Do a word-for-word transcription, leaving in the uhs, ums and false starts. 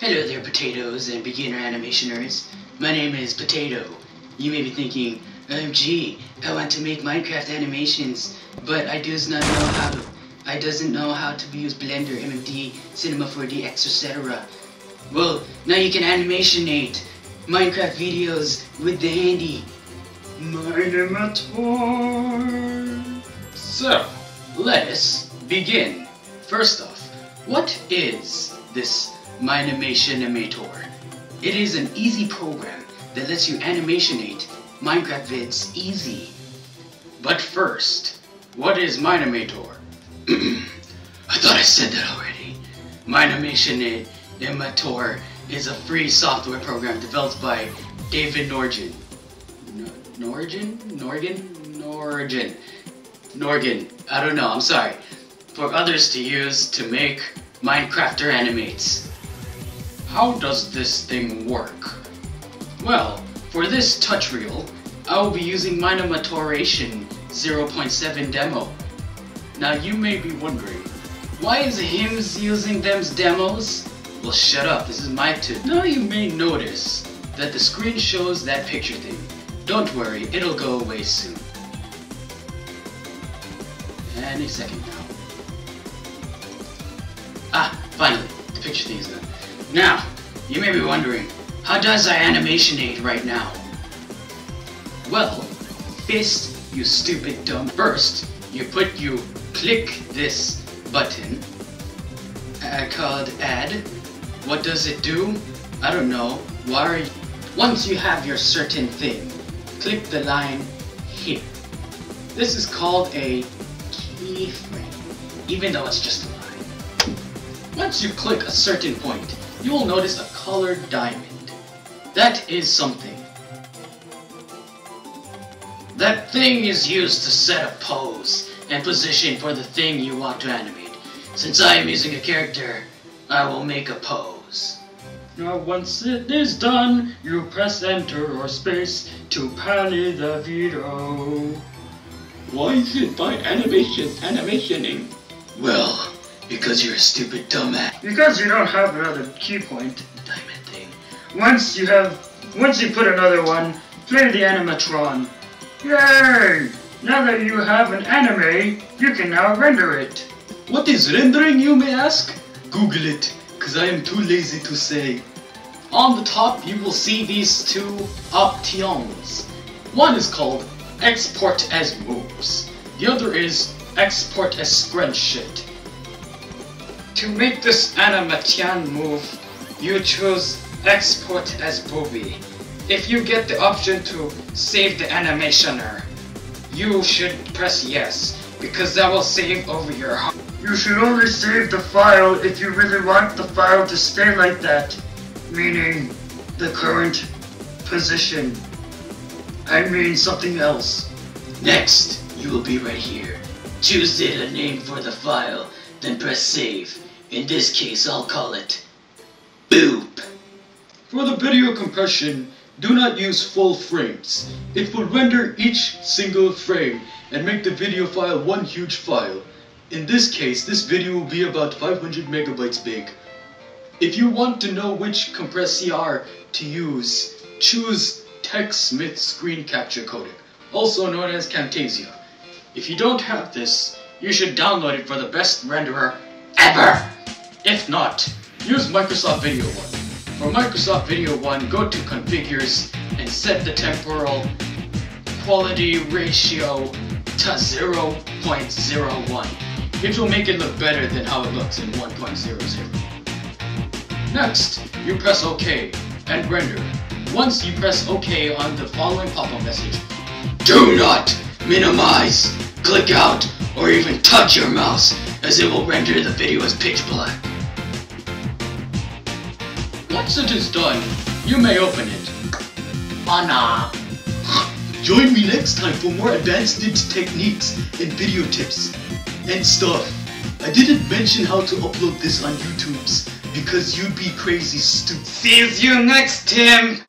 Hello there, potatoes and beginner animation nerds. My name is Potato. You may be thinking, O M G, I want to make Minecraft animations, but I does not know how to. I doesn't know how to use Blender, M M D, Cinema four D X, et cetera. Well, now you can animationate Minecraft videos with the handy Mine-imator. So, let us begin. First off, what is this Mine-imator? It is an easy program that lets you animationate Minecraft vids easy. But first, what is Mine-imator? I thought I said that already. Mine-imator is a free software program developed by David Norgen. Norgen? Norgen? Norgen. Norgen. I don't know, I'm sorry. For others to use to make Minecrafter animates. How does this thing work? Well, for this touch reel, I will be using Mine-imatoration zero point seven demo. Now you may be wondering, why is Hims using them's demos? Well, shut up, this is my tip. Now you may notice that the screen shows that picture thing. Don't worry, it'll go away soon. And a second now. Ah, finally, the picture thing is done. Now, you may be wondering, how does I animationate right now? Well, fist, you stupid dumb. First, you put you click this button uh, called add. What does it do? I don't know. Why are you? Once you have your certain thing, click the line here. This is called a keyframe, even though it's just a line. Once you click a certain point, you will notice a colored diamond. That is something. That thing is used to set a pose and position for the thing you want to animate. Since I am using a character, I will make a pose. Now once it is done, you press enter or space to play the video. Why is it my animation animationing? Well, because you're a stupid dumbass. Because you don't have another key point. Diamond thing. Once you have, once you put another one, play the animatron. Yay! Now that you have an anime, you can now render it. What is rendering, you may ask? Google it, cause I am too lazy to say. On the top, you will see these two options. One is called export as moves. The other is export as spreadsheet. To make this animation move, you choose export as Bobby. If you get the option to save the animationer, you should press yes, because that will save over your hard. You should only save the file if you really want the file to stay like that, meaning the current position. I mean something else. Next, you will be right here. Choose a name for the file, then press save. In this case, I'll call it Boop. For the video compression, do not use full frames. It will render each single frame and make the video file one huge file. In this case, this video will be about five hundred megabytes big. If you want to know which compressor to use, choose TechSmith Screen Capture Codec, also known as Camtasia. If you don't have this, you should download it for the best renderer ever! If not, use Microsoft Video one. For Microsoft Video one, go to Configures and set the temporal quality ratio to zero point zero one. It will make it look better than how it looks in one point zero zero. Next, you press OK and render. Once you press OK on the following pop-up message, do not minimize, click out, or even touch your mouse, as it will render the video as pitch black. Once it is done, you may open it. Anna! Join me next time for more advanced techniques and video tips and stuff. I didn't mention how to upload this on YouTube's because you'd be crazy stupid. See you next time!